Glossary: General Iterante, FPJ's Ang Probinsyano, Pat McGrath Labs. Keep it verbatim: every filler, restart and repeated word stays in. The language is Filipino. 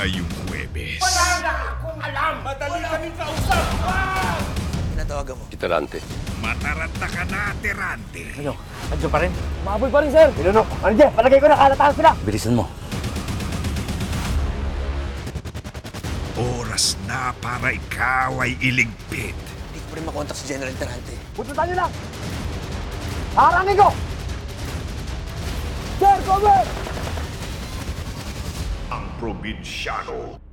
ngayong Huwebes. Wala na akong alam! Madali kaming kausap! Ah! Pinatawagan mo? Iterante. Mataranta ka na, Iterante. Ano? Andiyan pa rin? Umahaboy pa rin, sir! Ilunok! Ano dyan? Palagay ko na, kalatahan sila! Bilisan mo. Oras na para ikaw ay iligpit. Hindi ko pa rin makontak si General Iterante. Punta tayo lang! Harangin ko! Sir, come back! Ang Probinsyano.